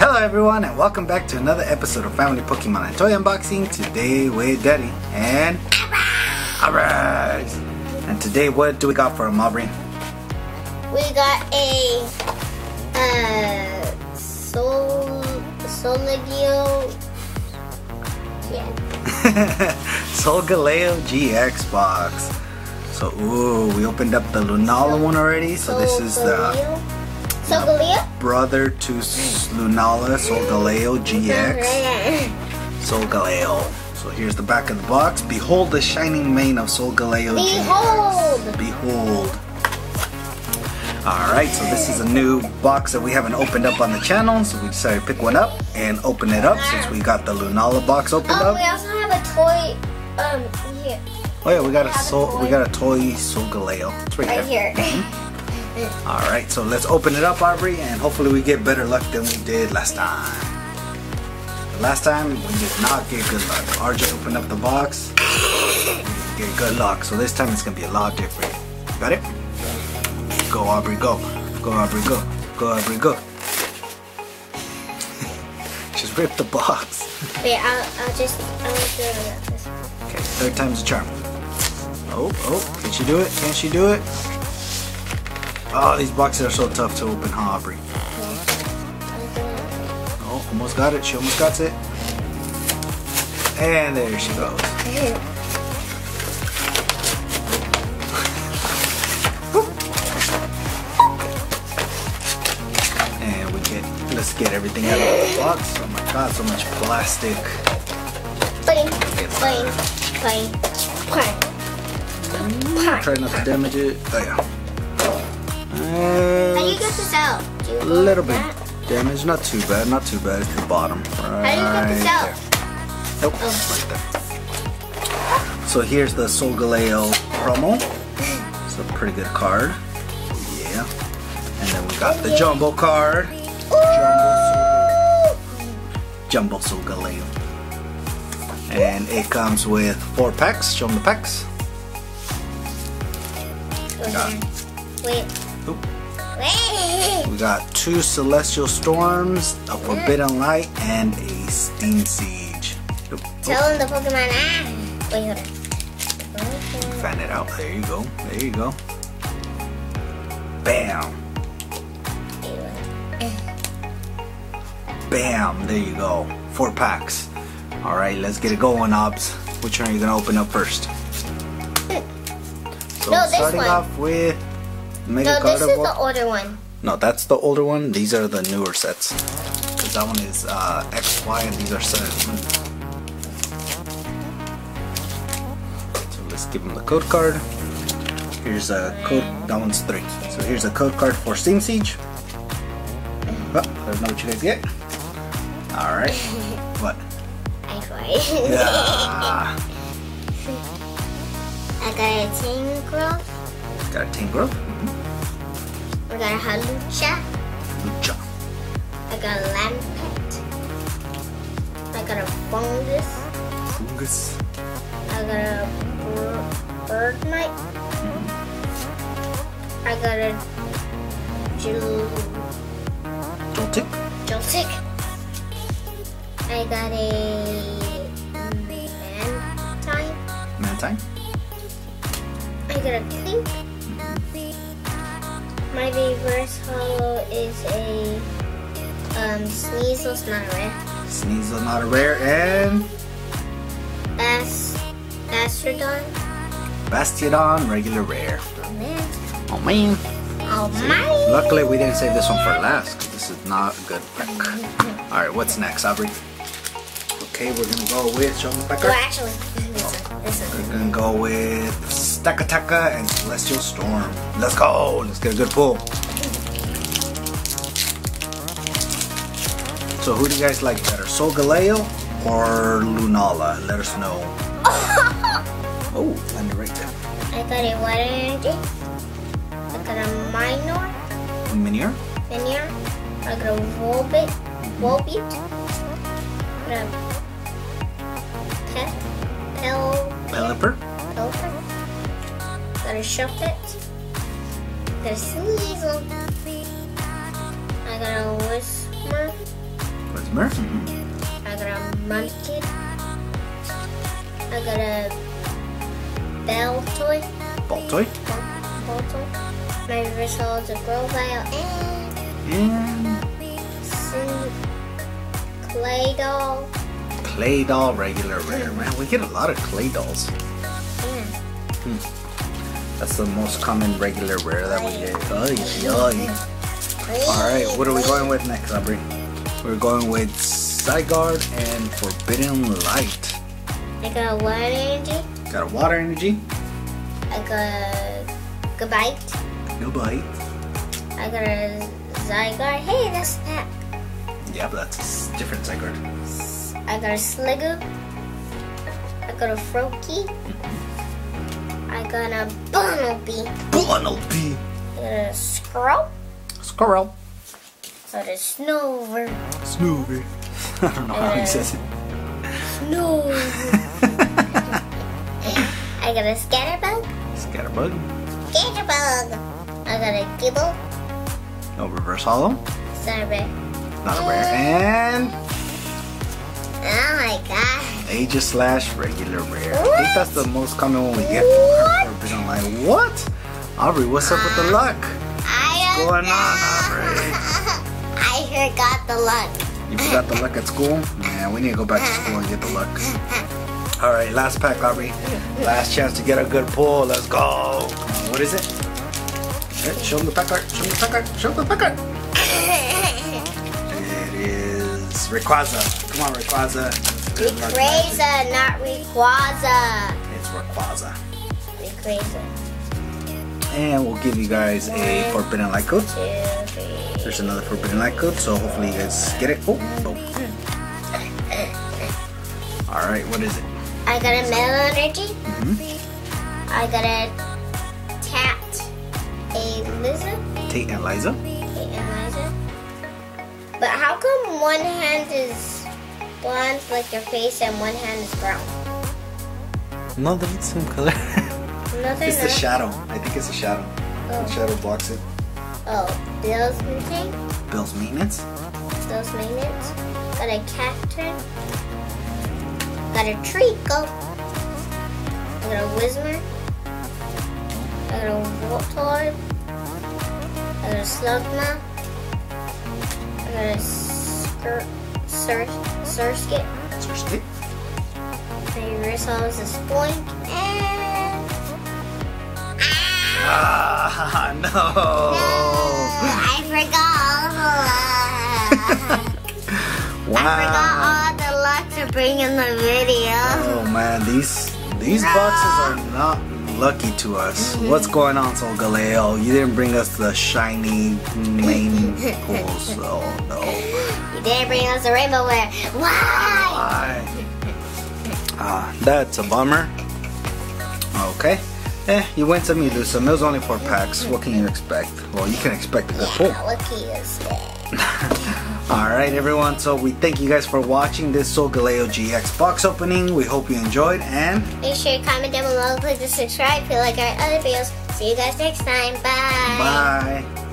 Hello everyone and welcome back to another episode of Family Pokemon and Toy Unboxing. Today with Daddy and Arise. And today what do we got for him, Aubrey? We got a Solgaleo. Yeah. Solgaleo GX box. So ooh, we opened up the Lunala one already, so this is the brother to Lunala, Solgaleo GX. Solgaleo. So here's the back of the box. Behold the shining mane of Solgaleo GX. Behold. Alright, so this is a new box that we haven't opened up on the channel. So we decided to pick one up and open it up since we got the Lunala box opened up. We also have a toy here. Oh yeah, we got a toy Solgaleo. It's right here. Mm-hmm. Alright, so let's open it up, Aubrey, and hopefully we get better luck than we did last time. Last time, we did not get good luck. RJ opened up the box, we didn't get good luck. So this time it's going to be a lot different. Got it? Go, Aubrey, go. Go, Aubrey, go. Go, Aubrey, go. Just rip the box. Wait, I'll do it without this. Okay, third time's a charm. Oh, can she do it? Can she do it? Oh, these boxes are so tough to open, huh, Aubrey? Oh, almost got it. She almost got it. And there she goes. And let's get everything out of the box. Oh my God, so much plastic. Try not to damage it. Oh yeah. How do you get this out? A little bit damage, not too bad. It's the bottom. Right. How do you get this out? There. Nope, right there. So here's the Solgaleo promo. It's a pretty good card. Yeah. And then we got the jumbo card. Jumbo Solgaleo. And it comes with 4 packs. Show them the packs. We got 2 Celestial Storms, a Forbidden Light, and a Steam Siege. Tell them the Pokemon. Wait, hold on. Find it out. There you go. There you go. Bam. Bam. There you go. 4 packs. All right, let's get it going, Obs. Which one are you gonna open up first? So starting off with Mega Gardevoir. This is the older one. No, that's the older one. These are the newer sets. Because that one is XY and these are 7. So let's give them the code card. Here's a code. That one's 3. So here's a code card for Steam Siege. Well, I don't know what you guys get. Alright. What? I cried. Yeah. I got a Tangrowth. Got a Tangrowth. Mm-hmm. We got a Halucha. Halucha. I got a Lampet. I got a Fungus. Fungus. I got a Bird Knight. Mm-hmm. I got a Joltik. Joltik. I got a Mantine. Mantine. I got a Clink. My reverse holo is a Sneasel's not a rare. Sneasel not a rare and Bastiodon. Bastiodon regular rare. Oh man. Luckily we didn't save this one for last because this is not a good pack. Alright, what's next, Aubrey? Okay, we're gonna go with Shuppet. Well, actually, this one. We're gonna go with Stakataka and Celestial Storm. Let's go! Let's get a good pull. So, who do you guys like better, Solgaleo or Lunala? Let us know. Oh, landed right there. I got a Water Energy. I got a Minior. Minior. I got a Volbit. Pelipper. Got a Shuppet. Got a Sneasel. I got a Whismur. Whismur. I got a Mantine. I got a Beltoy. Boltoy. Boltoy. My Versal is a Grovyle and Clay Doll. Clay Doll, regular rare. Man, we get a lot of Clay Dolls. That's the most common regular rare that we get. Alright, what are we going with next, Aubrey? We're going with Zygarde and Forbidden Light. I got a Water Energy. Got a Water Energy. I got a Gabite. No bite. I got a Zygarde. Hey, that's a pack. Yeah, but that's a different Zygarde. I got a Sligo. I got a Froakie. I got a Bunnelby. Bunnelby. I got a Squirrel. Squirrel. I got a Snoover. Snoover. I don't know how he says it. Snoover. I got a Scatterbug. Scatterbug. Scatterbug. I got a Gible. No reverse hollow. It's not a rare. Not a rare. And oh my god. Aegis Slash, regular rare. What? I think that's the most common one we get from Forbidden Light. What? Aubrey, what's up with the luck? What's going on, Aubrey? I forgot the luck. You forgot the luck at school? Man, we need to go back to school and get the luck. Alright, last pack, Aubrey. Last chance to get a good pull. Let's go. What is it? Right, show them the pack art. Show them the pack art. Show them the pack art. It is Rayquaza. Come on, Rayquaza. Rayquaza, not Rayquaza. It's Rayquaza. Rayquaza. And we'll give you guys a Forbidden Light code. There's another Forbidden Light code, so hopefully you guys get it. Oh, boom. Alright, what is it? I got a Metal Energy. I got a Tate. A Liza. Tate and Liza. Tate and Liza. But how come one hand is blonde like your face and one hand is brown? No, they're the same color. No, it's not. The shadow. I think it's the shadow. Oh. The shadow blocks it. Oh, Bill's Maintenance? Bill's Maintenance? Bill's Maintenance. Got a Cacturn. Got a Treecko. I got a Whismur. I got a Voltorb. I got a Slugma. I got a Surskit. Surskit. My Versal is a Spoink. And no. I forgot all the luck. Wow. I forgot all the luck to bring in the video. Oh man, these boxes are not lucky to us. What's going on, Solgaleo? You didn't bring us the shiny main pulls. Oh no. You didn't bring us the rainbow wear. Why? That's a bummer. Okay. You win some, you lose some. It was only 4 packs. What can you expect? Well, you can expect a good pull. What can you expect? Alright everyone, so we thank you guys for watching this Solgaleo GX box opening. We hope you enjoyed, and make sure you comment down below, click the subscribe if you like our other videos. See you guys next time. Bye. Bye.